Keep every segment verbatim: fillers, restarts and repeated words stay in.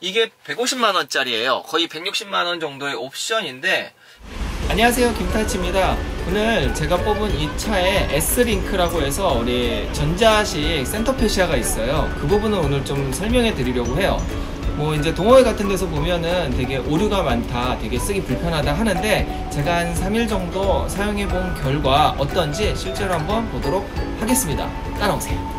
이게 백오십만 원짜리예요. 거의 백육십만 원 정도의 옵션인데. 안녕하세요, 김타치입니다. 오늘 제가 뽑은 이 차에 S링크라고 해서 우리 전자식 센터페시아가 있어요. 그 부분을 오늘 좀 설명해 드리려고 해요. 뭐 이제 동호회 같은 데서 보면은 되게 오류가 많다, 되게 쓰기 불편하다 하는데, 제가 한 삼 일 정도 사용해 본 결과 어떤지 실제로 한번 보도록 하겠습니다. 따라오세요.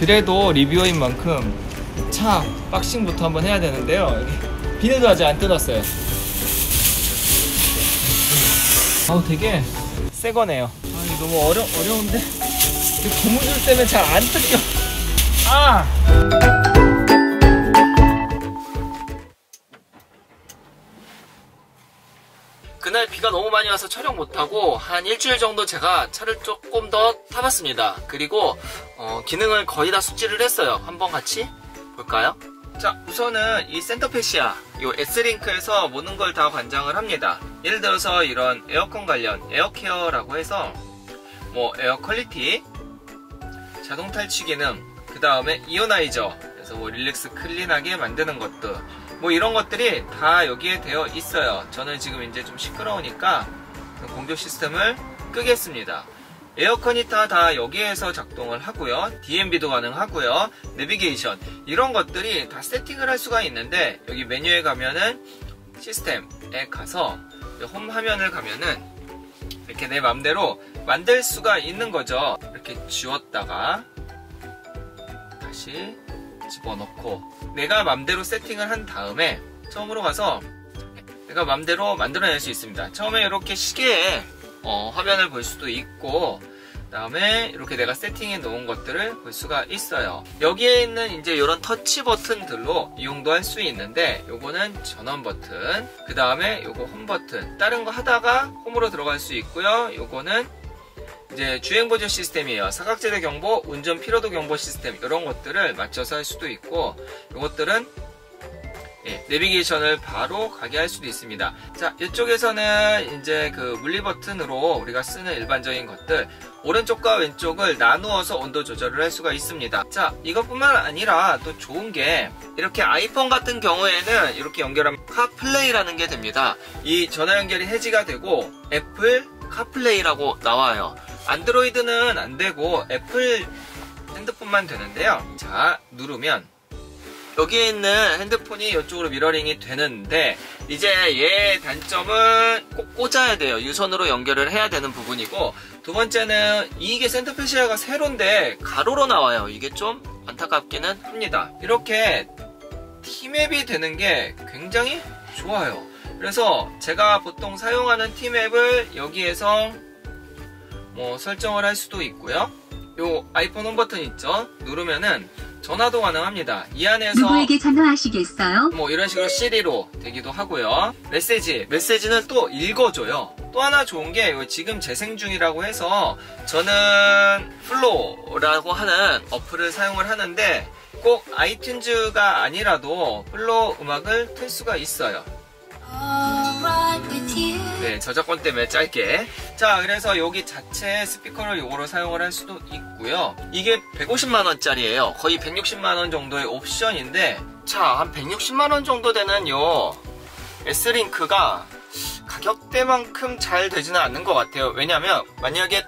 그래도 리뷰어인 만큼 차 박싱부터 한번 해야 되는데요, 비닐도 아직 안 뜯었어요. 아우, 되게 새 거네요. 아니, 너무 어려, 어려운데? 고무줄 때문에 잘 안 뜯겨. 아! 그날 비가 너무 많이 와서 촬영 못하고 한 일주일 정도 제가 차를 조금 더 타봤습니다. 그리고 어, 기능을 거의 다 숙지를 했어요. 한번 같이 볼까요? 자, 우선은 이 센터페시아, 이 S링크에서 모든 걸 다 관장을 합니다. 예를 들어서 이런 에어컨 관련 에어케어라고 해서 뭐 에어 퀄리티, 자동 탈취 기능, 그 다음에 이오나이저, 그래서 뭐 릴렉스 클린하게 만드는 것들, 뭐 이런 것들이 다 여기에 되어 있어요. 저는 지금 이제 좀 시끄러우니까 공조 시스템을 끄겠습니다. 에어컨이 다, 다 여기에서 작동을 하고요. 디엠비도 가능하고요. 내비게이션, 이런 것들이 다 세팅을 할 수가 있는데, 여기 메뉴에 가면은 시스템에 가서 홈 화면을 가면은 이렇게 내 맘대로 만들 수가 있는 거죠. 이렇게 지웠다가 다시 집어넣고, 내가 맘대로 세팅을 한 다음에 처음으로 가서 내가 맘대로 만들어낼 수 있습니다. 처음에 이렇게 시계에 어, 화면을 볼 수도 있고, 그 다음에 이렇게 내가 세팅해 놓은 것들을 볼 수가 있어요. 여기에 있는 이제 이런 터치 버튼들로 이용도 할 수 있는데, 요거는 전원 버튼, 그 다음에 요거 홈 버튼, 다른 거 하다가 홈으로 들어갈 수 있고요. 요거는 이제 주행 보조 시스템이에요. 사각지대 경보, 운전 피로도 경보 시스템, 이런 것들을 맞춰서 할 수도 있고, 요것들은 예, 내비게이션을 바로 가게 할 수도 있습니다. 자, 이쪽에서는 이제 그 물리 버튼으로 우리가 쓰는 일반적인 것들, 오른쪽과 왼쪽을 나누어서 온도 조절을 할 수가 있습니다. 자, 이것뿐만 아니라 또 좋은 게, 이렇게 아이폰 같은 경우에는 이렇게 연결하면 카플레이라는 게 됩니다. 이 전화 연결이 해지가 되고 애플 카플레이라고 나와요. 안드로이드는 안 되고 애플 핸드폰만 되는데요. 자, 누르면 여기에 있는 핸드폰이 이쪽으로 미러링이 되는데, 이제 얘 단점은 꼭 꽂아야 돼요. 유선으로 연결을 해야 되는 부분이고, 두 번째는 이게 센터페시아가 세로인데 가로로 나와요. 이게 좀 안타깝기는 합니다. 이렇게 T맵이 되는 게 굉장히 좋아요. 그래서 제가 보통 사용하는 T맵을 여기에서 뭐 설정을 할 수도 있고요. 요 아이폰 홈 버튼 있죠? 누르면은 전화도 가능합니다. 이 안에서 누구에게 전화하시겠어요? 뭐 이런 식으로 시리로 되기도 하고요. 메시지, 메시지는 또 읽어줘요. 또 하나 좋은 게 지금 재생 중이라고 해서 저는 플로우라고 하는 어플을 사용을 하는데, 꼭 아이튠즈가 아니라도 플로우 음악을 틀 수가 있어요. 네, 저작권 때문에 짧게. 자, 그래서 여기 자체 스피커를 요거로 사용을 할 수도 있고요. 이게 백오십만 원짜리예요. 거의 백육십만 원 정도의 옵션인데, 자, 한 백육십만 원 정도 되는 요 S링크가 가격대만큼 잘 되지는 않는 것 같아요. 왜냐면 만약에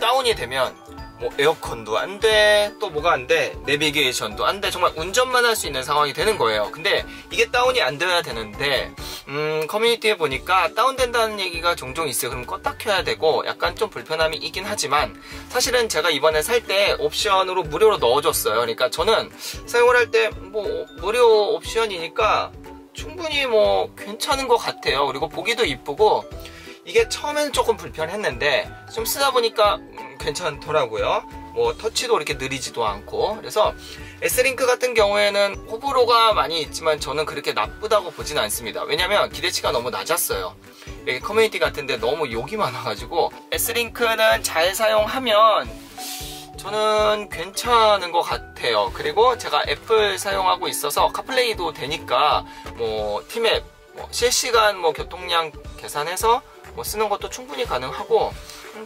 다운이 되면 뭐 에어컨도 안 돼, 또 뭐가 안 돼, 내비게이션도 안 돼, 정말 운전만 할 수 있는 상황이 되는 거예요. 근데 이게 다운이 안 돼야 되는데, 음, 커뮤니티에 보니까 다운된다는 얘기가 종종 있어요. 그럼 껐다 켜야 되고 약간 좀 불편함이 있긴 하지만, 사실은 제가 이번에 살 때 옵션으로 무료로 넣어줬어요. 그러니까 저는 사용을 할 때 뭐 무료 옵션이니까 충분히 뭐 괜찮은 것 같아요. 그리고 보기도 이쁘고, 이게 처음엔 조금 불편했는데 좀 쓰다 보니까 괜찮더라고요. 뭐 터치도 이렇게 느리지도 않고. 그래서 S링크 같은 경우에는 호불호가 많이 있지만 저는 그렇게 나쁘다고 보진 않습니다. 왜냐면 기대치가 너무 낮았어요. 여기 커뮤니티 같은데 너무 욕이 많아가지고. S링크는 잘 사용하면 저는 괜찮은 것 같아요. 그리고 제가 애플 사용하고 있어서 카플레이도 되니까, 뭐 T맵 뭐 실시간 뭐 교통량 계산해서 뭐 쓰는 것도 충분히 가능하고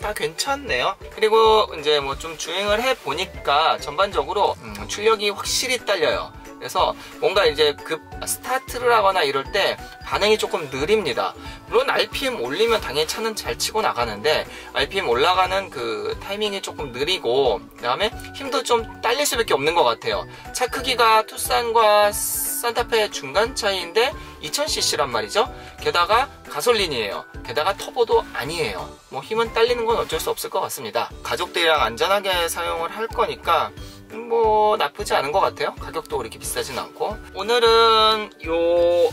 다 괜찮네요. 그리고 이제 뭐 좀 주행을 해보니까 전반적으로 음, 출력이 확실히 딸려요. 그래서 뭔가 이제 그 스타트를 하거나 이럴 때 반응이 조금 느립니다. 물론 알피엠 올리면 당연히 차는 잘 치고 나가는데 알피엠 올라가는 그 타이밍이 조금 느리고 그 다음에 힘도 좀 딸릴 수밖에 없는 것 같아요. 차 크기가 투싼과 산타페 중간 차이인데 이천 씨씨란 말이죠. 게다가 가솔린이에요. 게다가 터보도 아니에요. 뭐 힘은 딸리는 건 어쩔 수 없을 것 같습니다. 가족들이랑 안전하게 사용을 할 거니까 뭐 나쁘지 않은 것 같아요. 가격도 그렇게 비싸진 않고. 오늘은 요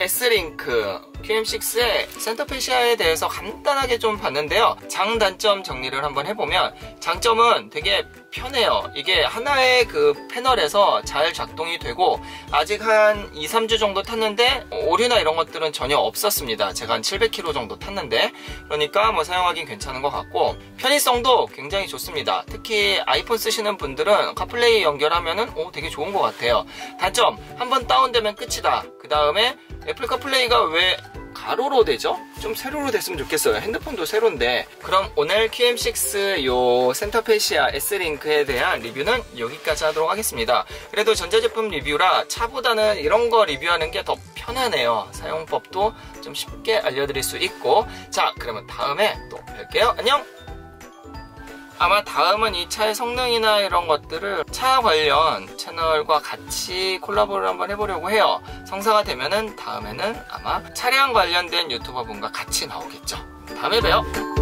S링크 큐엠 식스의 센터페 시야에 대해서 간단하게 좀 봤는데요. 장단점 정리를 한번 해보면 장점은 되게 편해요. 이게 하나의 그 패널에서 잘 작동이 되고 아직 한 이, 삼 주 정도 탔는데 오류나 이런 것들은 전혀 없었습니다. 제가 한 칠백 킬로미터 정도 탔는데 그러니까 뭐 사용하기는 괜찮은 것 같고 편의성도 굉장히 좋습니다. 특히 아이폰 쓰시는 분들은 카플레이 연결하면은 오 되게 좋은 것 같아요. 단점, 한번 다운되면 끝이다. 그 다음에 애플 카플레이가 왜 가로로 되죠? 좀 세로로 됐으면 좋겠어요. 핸드폰도 세로인데. 그럼 오늘 큐엠 식스 요 센터페시아 S링크에 대한 리뷰는 여기까지 하도록 하겠습니다. 그래도 전자제품 리뷰라 차보다는 이런 거 리뷰하는 게 더 편하네요. 사용법도 좀 쉽게 알려드릴 수 있고. 자, 그러면 다음에 또 뵐게요. 안녕! 아마 다음은 이 차의 성능이나 이런 것들을 차 관련 채널과 같이 콜라보를 한번 해보려고 해요. 성사가 되면은 다음에는 아마 차량 관련된 유튜버 분과 같이 나오겠죠. 다음에 봬요.